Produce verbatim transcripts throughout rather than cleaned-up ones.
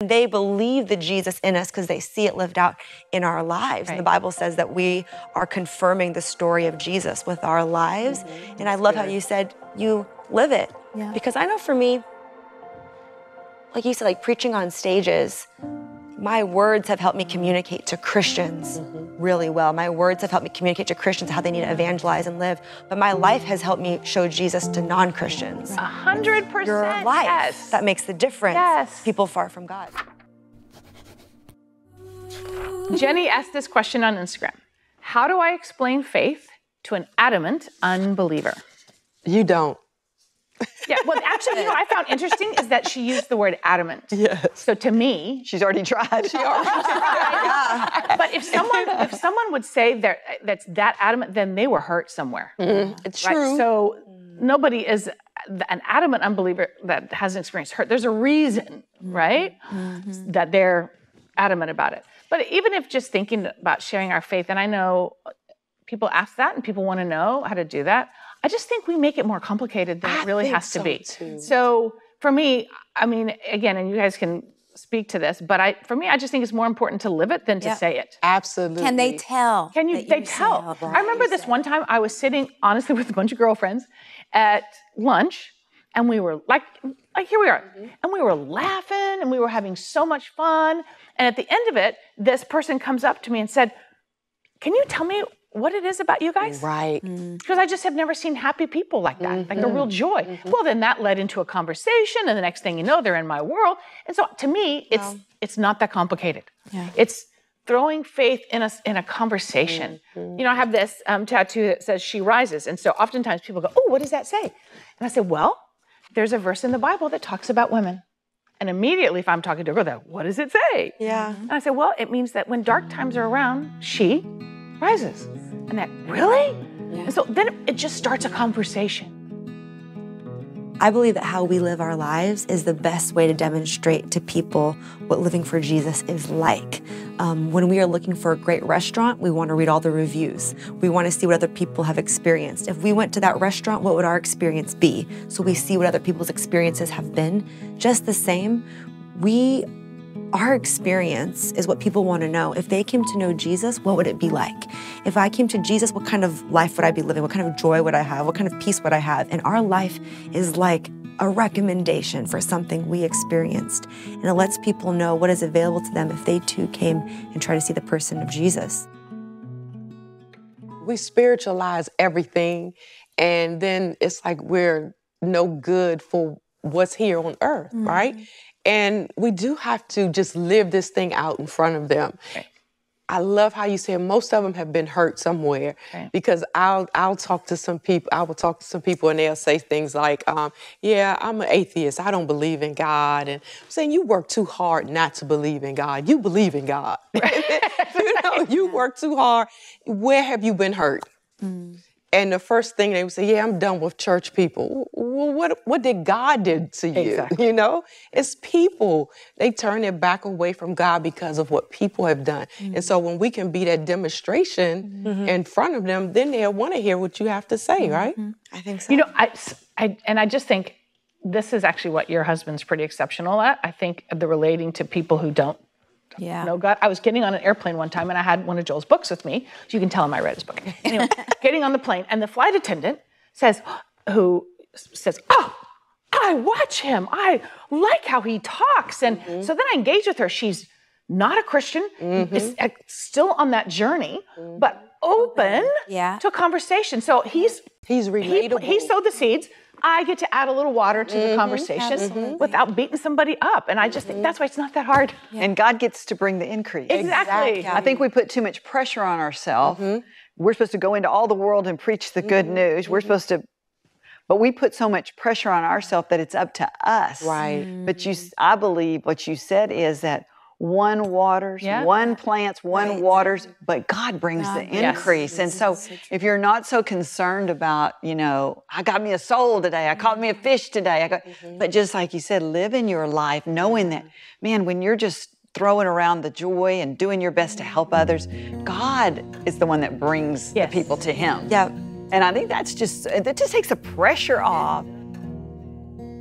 They believe the Jesus in us because they see it lived out in our lives. Right. And the Bible says that we are confirming the story of Jesus with our lives. Mm-hmm. And I love how you said you live it. Yeah. Because I know for me, like you said, like preaching on stages, my words have helped me communicate to Christians mm-hmm. really well. My words have helped me communicate to Christians how they need to evangelize and live. But my life has helped me show Jesus to non-Christians. A hundred percent. Your life. Yes. That makes the difference. Yes. People far from God. Jenny asked this question on Instagram. How do I explain faith to an adamant unbeliever? You don't. Yeah, well, actually, you know what I found interesting is that she used the word adamant. Yes. So to me... She's already tried. She already tried. Yeah. But if someone if someone would say that that's that adamant, then they were hurt somewhere. Mm, it's right? true. So nobody is an adamant unbeliever that hasn't experienced hurt. There's a reason, right, mm-hmm. that they're adamant about it. But even if just thinking about sharing our faith, and I know people ask that and people want to know how to do that, I just think we make it more complicated than I it really has so to be. Too. So for me, I mean, again, and you guys can speak to this, but I, for me, I just think it's more important to live it than to yep. say it. Absolutely. Can they tell? Can you? They tell. I remember this one time I was sitting, honestly, with a bunch of girlfriends at lunch, and we were like, like here we are, mm-hmm. and we were laughing, and we were having so much fun. And at the end of it, this person comes up to me and said, "Can you tell me what it is about you guys?" Right. Mm. Because I just have never seen happy people like that, mm-hmm. like a real joy. Mm-hmm. Well, then that led into a conversation, and the next thing you know, they're in my world. And so to me, it's wow. it's not that complicated. Yeah. It's throwing faith in a, in a conversation. Mm-hmm. You know, I have this um, tattoo that says, "She rises." And so oftentimes people go, "Oh, what does that say?" And I say, well, there's a verse in the Bible that talks about women. And immediately, if I'm talking to a girl, they're like, "What does it say?" Yeah. And I say, well, it means that when dark times are around, she rises. And that, really? Yeah. And so then it just starts a conversation. I believe that how we live our lives is the best way to demonstrate to people what living for Jesus is like. Um, when we are looking for a great restaurant, we want to read all the reviews. We want to see what other people have experienced. If we went to that restaurant, what would our experience be? So we see what other people's experiences have been. Just the same, we our experience is what people want to know. If they came to know Jesus, what would it be like? If I came to Jesus, what kind of life would I be living? What kind of joy would I have? What kind of peace would I have? And our life is like a recommendation for something we experienced. And it lets people know what is available to them if they too came and try to see the person of Jesus. We spiritualize everything, and then it's like we're no good for what's here on earth, mm-hmm. right? And we do have to just live this thing out in front of them. Right. I love how you said most of them have been hurt somewhere, right. because I'll I'll talk to some people. I will talk to some people, and they'll say things like, um, "Yeah, I'm an atheist. I don't believe in God." And I'm saying, "You work too hard not to believe in God. You believe in God. Right. you know, you work too hard. Where have you been hurt?" Mm. And the first thing they would say, "Yeah, I'm done with church people." Well, what, what did God do to you? Exactly. You know, it's people. They turn their back away from God because of what people have done. Mm-hmm. And so when we can be that demonstration mm-hmm. in front of them, then they'll want to hear what you have to say, mm-hmm. right? I think so. You know, I, I, and I just think this is actually what your husband's pretty exceptional at. I think the relating to people who don't Yeah. know God. I was getting on an airplane one time, and I had one of Joel's books with me. So you can tell him I read his book. Anyway, getting on the plane, and the flight attendant says, who says, "Oh, I watch him. I like how he talks." And mm-hmm. so then I engage with her. She's not a Christian, mm-hmm. is still on that journey, mm-hmm. but open yeah. to a conversation. So he's he's relatable. He, he sowed the seeds. I get to add a little water to mm-hmm, the conversation absolutely. Without beating somebody up. And I just think that's why it's not that hard. Yeah. And God gets to bring the increase. Exactly. exactly. I think we put too much pressure on ourselves. Mm-hmm. We're supposed to go into all the world and preach the good mm-hmm. news. We're mm-hmm. supposed to, but we put so much pressure on ourselves that it's up to us. Right. Mm-hmm. But you, I believe what you said is that one waters, yeah. one plants, one right. waters, but God brings God, the increase. Yes. And so, so if you're not so concerned about, you know, I got me a soul today, I mm-hmm. caught me a fish today, I got, mm-hmm. but just like you said, live in your life knowing that, man, when you're just throwing around the joy and doing your best to help others, God is the one that brings yes. the people to Him. Yeah. And I think that's just, that just takes the pressure off.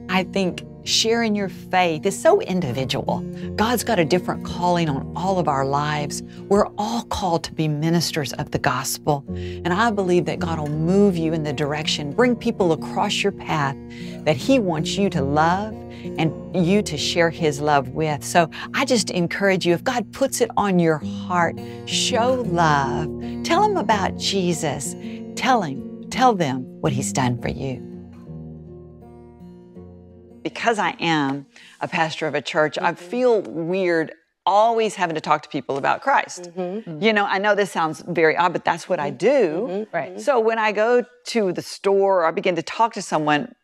I think sharing your faith is so individual. God's got a different calling on all of our lives. We're all called to be ministers of the gospel. And I believe that God will move you in the direction, bring people across your path that He wants you to love and you to share His love with. So I just encourage you, if God puts it on your heart, show love. Tell them about Jesus. Tell him, tell them what He's done for you. Because I am a pastor of a church, mm-hmm. I feel weird always having to talk to people about Christ. Mm-hmm. You know, I know this sounds very odd, but that's what I do. Mm-hmm. Right. So when I go to the store or I begin to talk to someone,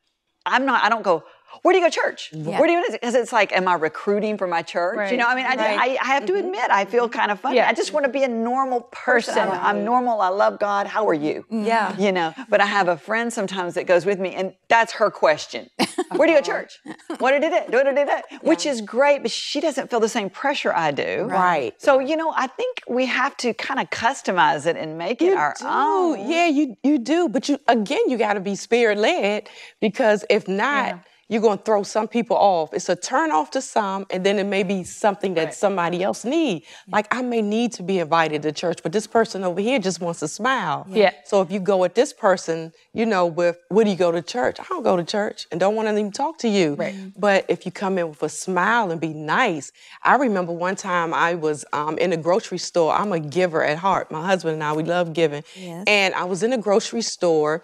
I'm not, I don't go, where do you go to church? Yeah. Where do you go? Because it's like, am I recruiting for my church? Right. You know, I mean, I, right. I, I have to admit, I feel kind of funny. Yeah. I just want to be a normal person. person. I'm normal. I love God. How are you? Yeah. You know, but I have a friend sometimes that goes with me, and that's her question. Where do you go to church? What did it? What did it? Yeah. Which is great, but she doesn't feel the same pressure I do. Right. So, you know, I think we have to kind of customize it and make you it our do. own. Yeah, you, you do. But you again, you got to be spirit-led, because if not, yeah. you're going to throw some people off. It's a turn off to some, and then it may be something that right. somebody else needs. Like, I may need to be invited to church, but this person over here just wants to smile. Yeah. yeah. So if you go at this person, you know, with, where do you go to church? I don't go to church and don't want to even talk to you. Right. But if you come in with a smile and be nice. I remember one time I was um, in a grocery store. I'm a giver at heart. My husband and I, we love giving. Yes. And I was in a grocery store,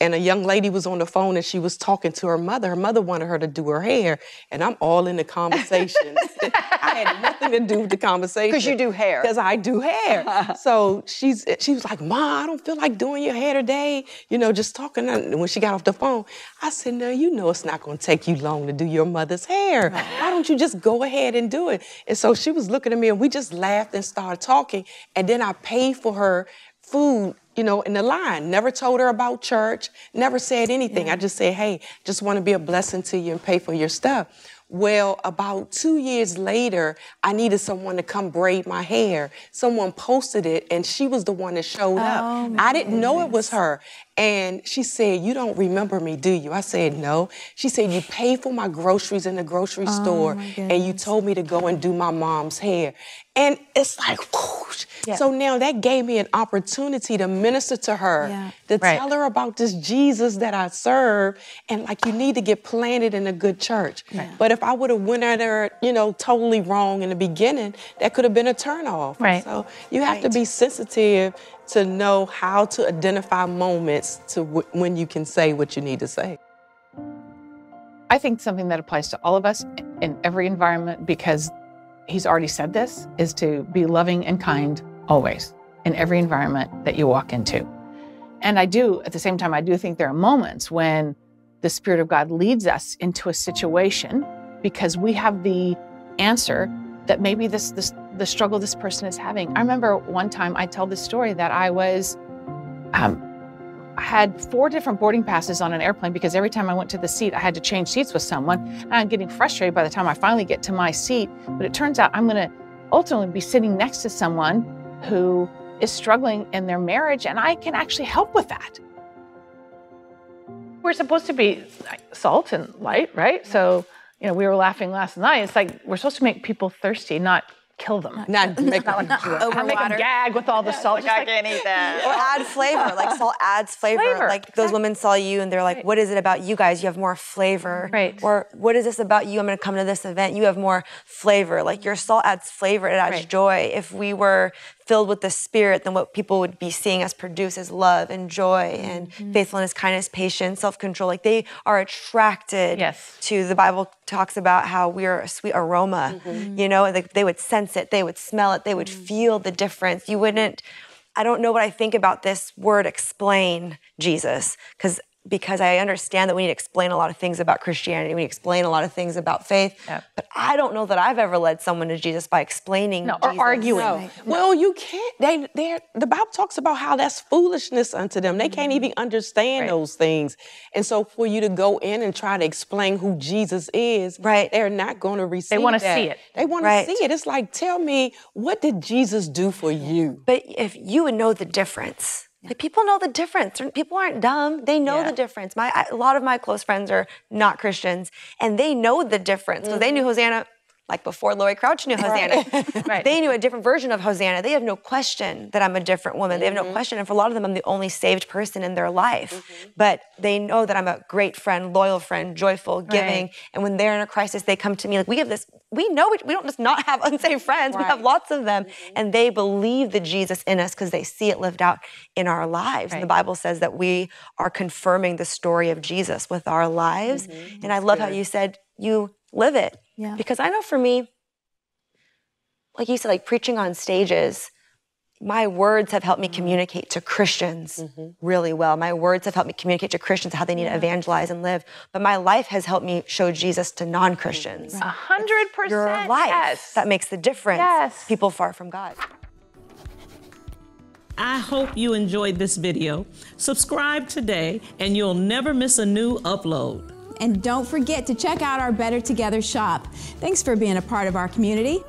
and a young lady was on the phone, and she was talking to her mother. Her mother wanted her to do her hair, and I'm all in the conversation. I had nothing to do with the conversation. Because you do hair. Because I do hair. So she's she was like, Ma, I don't feel like doing your hair today. You know, just talking. And when she got off the phone, I said, no, you know it's not going to take you long to do your mother's hair. Right. Why don't you just go ahead and do it? And so she was looking at me, and we just laughed and started talking. And then I paid for her food, you know, in the line. Never told her about church, never said anything. Yeah. I just said, hey, just want to be a blessing to you and pay for your stuff. Well, about two years later, I needed someone to come braid my hair. Someone posted it, and she was the one that showed oh, up. I didn't goodness. know it was her. And she said, you don't remember me, do you? I said, no. She said, you paid for my groceries in the grocery oh, store, and you told me to go and do my mom's hair. And it's like, whoosh. Yeah. So now that gave me an opportunity to minister to her, yeah. to right. tell her about this Jesus that I serve, and like, you need to get planted in a good church. Yeah. But if If I would have went at her, you know, totally wrong in the beginning, that could have been a turnoff. Right. So you have right. to be sensitive to know how to identify moments to w when you can say what you need to say. I think something that applies to all of us in every environment, because He's already said this, is to be loving and kind always in every environment that you walk into. And I do, at the same time, I do think there are moments when the Spirit of God leads us into a situation because we have the answer that maybe this, this the struggle this person is having. I remember one time I tell this story that I was, um, I had four different boarding passes on an airplane because every time I went to the seat, I had to change seats with someone. And I'm getting frustrated by the time I finally get to my seat. But it turns out I'm gonna ultimately be sitting next to someone who is struggling in their marriage, and I can actually help with that. We're supposed to be salt and light, right? So, you know, we were laughing last night. It's like, we're supposed to make people thirsty, not kill them. Not make them gag with all the yeah, salt. Like, I like, can't eat that. Or add flavor, like salt adds flavor. flavor like exactly. Those women saw you and they're like, right. what is it about you guys? You have more flavor. Right. Or what is this about you? I'm gonna come to this event. You have more flavor. Like, your salt adds flavor, it adds right. joy. If we were filled with the Spirit, then what people would be seeing us produce is love and joy and mm-hmm. faithfulness, kindness, patience, self-control. Like, they are attracted yes. to, the Bible talks about how we are a sweet aroma, mm-hmm. you know, and they, they would sense it, they would smell it, they would mm-hmm. feel the difference. You wouldn't, I don't know what I think about this word explain Jesus, because because I understand that we need to explain a lot of things about Christianity. We need to explain a lot of things about faith. Yep. But I don't know that I've ever led someone to Jesus by explaining no, Jesus. Or arguing. No. Right. No. Well, you can't. They, they're, the Bible talks about how that's foolishness unto them. They can't even understand right. those things. And so for you to go in and try to explain who Jesus is, right. they're not going to receive that. They want to see it. They want right. to see it. It's like, tell me, what did Jesus do for you? But if you would know the difference. Yeah. People know the difference. People aren't dumb. They know yeah. the difference. My a lot of my close friends are not Christians, and they know the difference. Mm-hmm. So they knew Hosanna, like before Lori Crouch knew Hosanna. Right. Right. They knew a different version of Hosanna. They have no question that I'm a different woman. Mm-hmm. They have no question. And for a lot of them, I'm the only saved person in their life. Mm-hmm. But they know that I'm a great friend, loyal friend, joyful, giving. Right. And when they're in a crisis, they come to me like, we have this, we know, we, we don't just not have unsaved friends. Right. We have lots of them. Mm-hmm. And they believe the Jesus in us because they see it lived out in our lives. Right. And the Bible says that we are confirming the story of Jesus with our lives. Mm-hmm. And That's I love good. How you said you live it. Yeah. Because I know for me, like you said, like preaching on stages, my words have helped me communicate to Christians mm-hmm. really well. My words have helped me communicate to Christians how they need yeah. to evangelize and live. But my life has helped me show Jesus to non-Christians. A hundred percent. Your life. Yes. That makes the difference. Yes. People far from God. I hope you enjoyed this video. Subscribe today and you'll never miss a new upload. And don't forget to check out our Better Together shop. Thanks for being a part of our community.